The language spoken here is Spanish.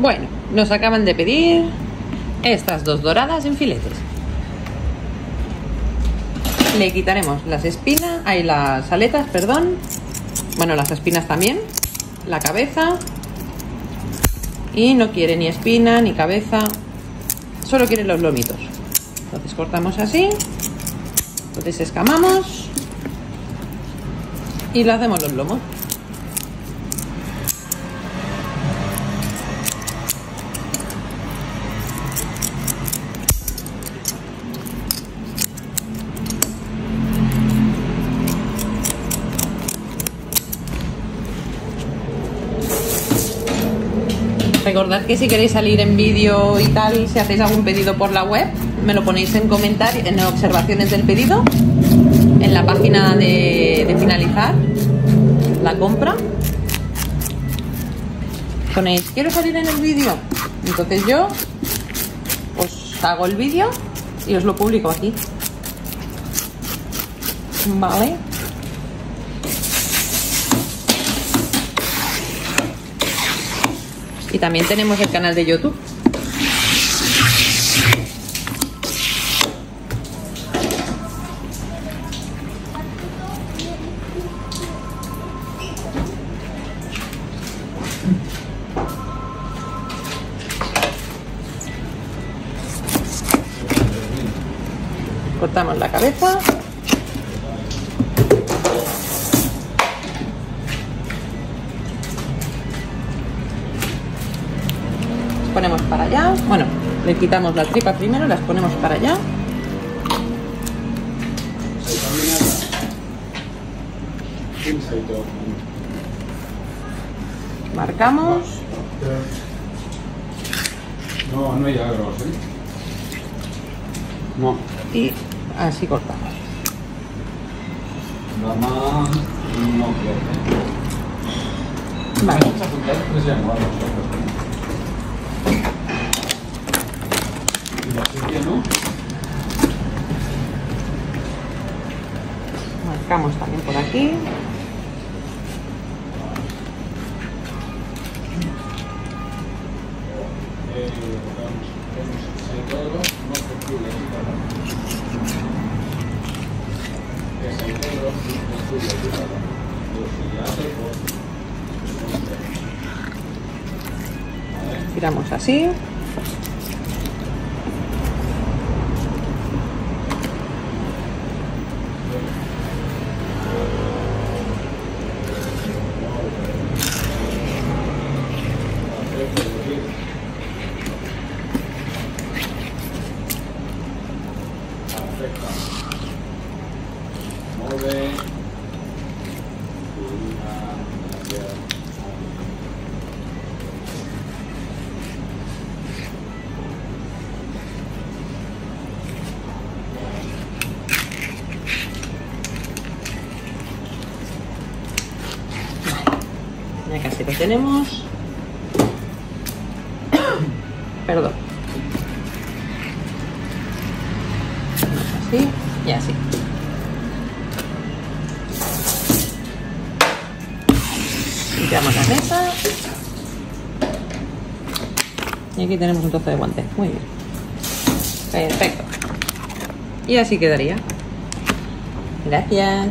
Bueno, nos acaban de pedir estas dos doradas en filetes. Le quitaremos las espinas, ahí las aletas, perdón. Bueno, las espinas también, la cabeza. Y no quiere ni espina ni cabeza, solo quiere los lomitos. Entonces cortamos así, lo desescamamos y le hacemos los lomos. Recordad que si queréis salir en vídeo y tal, si hacéis algún pedido por la web, me lo ponéis en comentarios, en observaciones del pedido, en la página de finalizar la compra. Ponéis, quiero salir en el vídeo. Entonces yo os hago el vídeo y os lo publico aquí. Vale. Y también tenemos el canal de YouTube. Cortamos la cabeza. Ponemos para allá, bueno, le quitamos la tripa primero, las ponemos para allá. Marcamos. No, no hay agarros, ¿eh? No. Y así cortamos. Vale. Marcamos también por aquí. Tiramos así. Ya casi lo tenemos. Perdón. Así y así. Limpiamos la mesa. Y aquí tenemos un trozo de guante. Muy bien. Perfecto. Y así quedaría. Gracias.